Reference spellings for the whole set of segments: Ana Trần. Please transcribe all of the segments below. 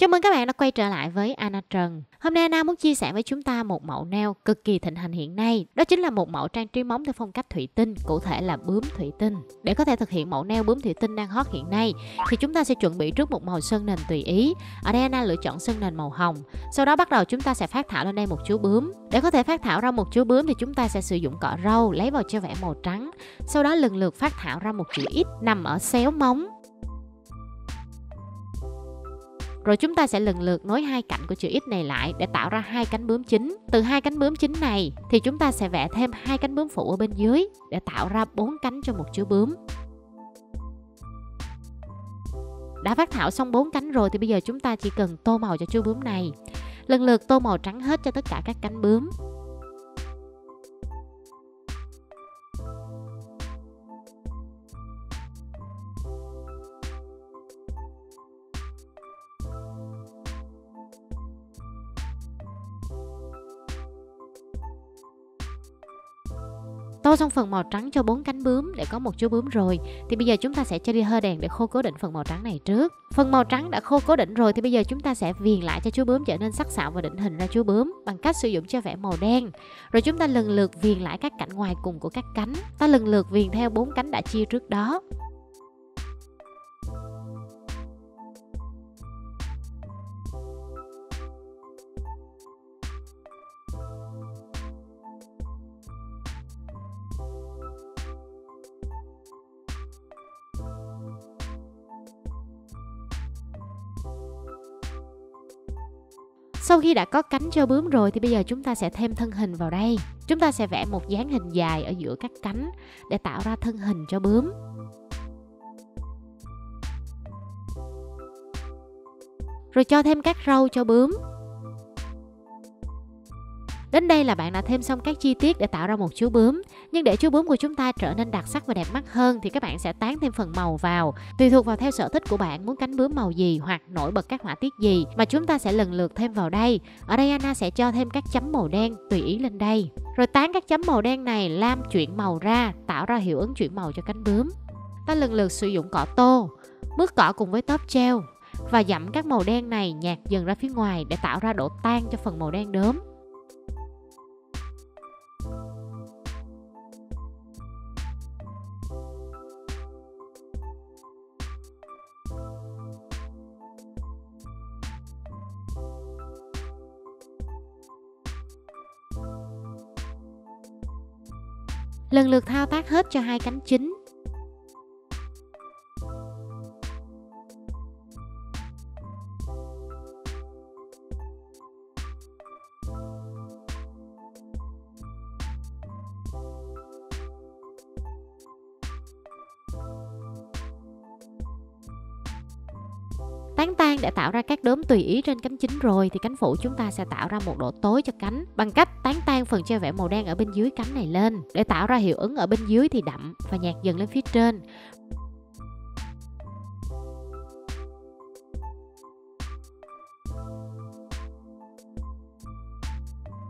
Chào mừng các bạn đã quay trở lại với Ana Trần. Hôm nay Ana muốn chia sẻ với chúng ta một mẫu nail cực kỳ thịnh hành hiện nay. Đó chính là một mẫu trang trí móng theo phong cách thủy tinh, cụ thể là bướm thủy tinh. Để có thể thực hiện mẫu nail bướm thủy tinh đang hot hiện nay thì chúng ta sẽ chuẩn bị trước một màu sơn nền tùy ý. Ở đây Ana lựa chọn sơn nền màu hồng. Sau đó bắt đầu chúng ta sẽ phác thảo lên đây một chú bướm. Để có thể phác thảo ra một chú bướm thì chúng ta sẽ sử dụng cọ râu, lấy vào cho vẽ màu trắng. Sau đó lần lượt phác thảo ra một chữ X nằm ở xéo móng. Rồi chúng ta sẽ lần lượt nối hai cạnh của chữ X này lại để tạo ra hai cánh bướm chính. Từ hai cánh bướm chính này thì chúng ta sẽ vẽ thêm hai cánh bướm phụ ở bên dưới để tạo ra 4 cánh cho một chú bướm. Đã phác thảo xong 4 cánh rồi thì bây giờ chúng ta chỉ cần tô màu cho chú bướm này. Lần lượt tô màu trắng hết cho tất cả các cánh bướm. Tô xong phần màu trắng cho 4 cánh bướm để có một chú bướm rồi thì bây giờ chúng ta sẽ cho đi hơi đèn để khô cố định phần màu trắng này trước. Phần màu trắng đã khô cố định rồi thì bây giờ chúng ta sẽ viền lại cho chú bướm trở nên sắc sảo và định hình ra chú bướm bằng cách sử dụng cho vẽ màu đen. Rồi chúng ta lần lượt viền lại các cạnh ngoài cùng của các cánh. Ta lần lượt viền theo 4 cánh đã chia trước đó. Sau khi đã có cánh cho bướm rồi thì bây giờ chúng ta sẽ thêm thân hình vào đây. Chúng ta sẽ vẽ một dáng hình dài ở giữa các cánh để tạo ra thân hình cho bướm. Rồi cho thêm các râu cho bướm. Đến đây là bạn đã thêm xong các chi tiết để tạo ra một chú bướm. Nhưng để chú bướm của chúng ta trở nên đặc sắc và đẹp mắt hơn thì các bạn sẽ tán thêm phần màu vào. Tùy thuộc vào theo sở thích của bạn muốn cánh bướm màu gì hoặc nổi bật các họa tiết gì mà chúng ta sẽ lần lượt thêm vào đây. Ở đây Ana sẽ cho thêm các chấm màu đen tùy ý lên đây. Rồi tán các chấm màu đen này lam chuyển màu ra, tạo ra hiệu ứng chuyển màu cho cánh bướm. Ta lần lượt sử dụng cọ tô, mứt cọ cùng với tóp treo và dặm các màu đen này nhạt dần ra phía ngoài để tạo ra độ tan cho phần màu đen đốm. Lần lượt thao tác hết cho hai cánh chính. Tán tan để tạo ra các đốm tùy ý trên cánh chính rồi thì cánh phụ chúng ta sẽ tạo ra một độ tối cho cánh bằng cách tán tan phần che vẽ màu đen ở bên dưới cánh này lên để tạo ra hiệu ứng ở bên dưới thì đậm và nhạt dần lên phía trên.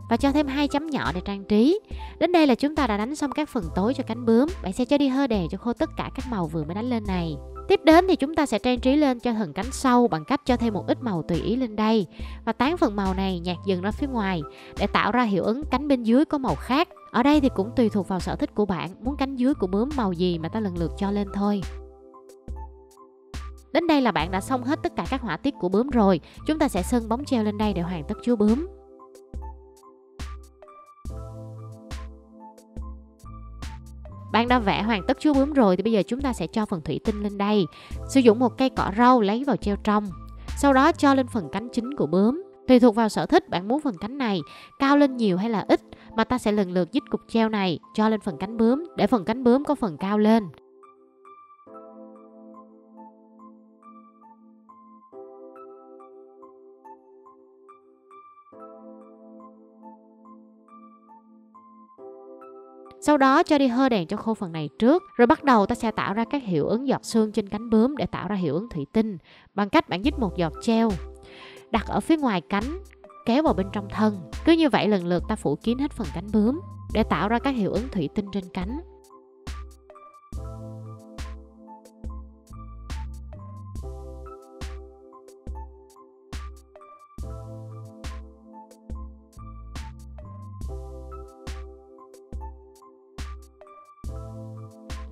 Và cho thêm hai chấm nhỏ để trang trí. Đến đây là chúng ta đã đánh xong các phần tối cho cánh bướm. Bạn sẽ cho đi hơ đèn cho khô tất cả các màu vừa mới đánh lên này. Tiếp đến thì chúng ta sẽ trang trí lên cho phần cánh sau bằng cách cho thêm một ít màu tùy ý lên đây và tán phần màu này nhạt dần ra phía ngoài để tạo ra hiệu ứng cánh bên dưới có màu khác. Ở đây thì cũng tùy thuộc vào sở thích của bạn, muốn cánh dưới của bướm màu gì mà ta lần lượt cho lên thôi. Đến đây là bạn đã xong hết tất cả các họa tiết của bướm rồi. Chúng ta sẽ sơn bóng treo lên đây để hoàn tất chú bướm. Bạn đã vẽ hoàn tất chú bướm rồi thì bây giờ chúng ta sẽ cho phần thủy tinh lên đây. Sử dụng một cây cọ râu lấy vào treo trong. Sau đó cho lên phần cánh chính của bướm. Tùy thuộc vào sở thích bạn muốn phần cánh này cao lên nhiều hay là ít mà ta sẽ lần lượt dít cục treo này cho lên phần cánh bướm để phần cánh bướm có phần cao lên. Sau đó cho đi hơ đèn cho khô phần này trước. Rồi bắt đầu ta sẽ tạo ra các hiệu ứng giọt sương trên cánh bướm để tạo ra hiệu ứng thủy tinh bằng cách bạn dít một giọt treo, đặt ở phía ngoài cánh, kéo vào bên trong thân. Cứ như vậy lần lượt ta phủ kín hết phần cánh bướm để tạo ra các hiệu ứng thủy tinh trên cánh.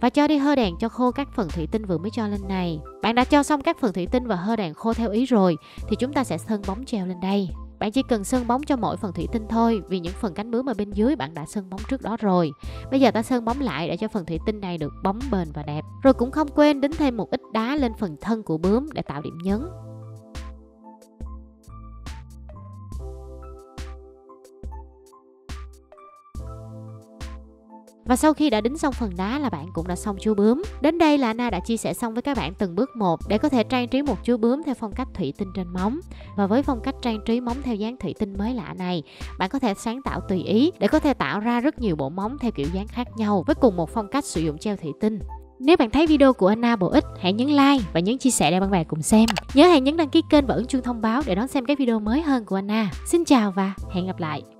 và cho đi hơ đèn cho khô các phần thủy tinh vừa mới cho lên này. Bạn đã cho xong các phần thủy tinh và hơ đèn khô theo ý rồi thì chúng ta sẽ sơn bóng treo lên đây. Bạn chỉ cần sơn bóng cho mỗi phần thủy tinh thôi, vì những phần cánh bướm mà bên dưới bạn đã sơn bóng trước đó rồi. Bây giờ ta sơn bóng lại để cho phần thủy tinh này được bóng bền và đẹp. Rồi cũng không quên đính thêm một ít đá lên phần thân của bướm để tạo điểm nhấn. Và sau khi đã đính xong phần đá là bạn cũng đã xong chú bướm. Đến đây là Ana đã chia sẻ xong với các bạn từng bước một để có thể trang trí một chú bướm theo phong cách thủy tinh trên móng. Và với phong cách trang trí móng theo dáng thủy tinh mới lạ này, bạn có thể sáng tạo tùy ý để có thể tạo ra rất nhiều bộ móng theo kiểu dáng khác nhau với cùng một phong cách sử dụng treo thủy tinh. Nếu bạn thấy video của Ana bổ ích, hãy nhấn like và nhấn chia sẻ để bạn bè cùng xem. Nhớ hãy nhấn đăng ký kênh và ấn chuông thông báo để đón xem các video mới hơn của Ana. Xin chào và hẹn gặp lại.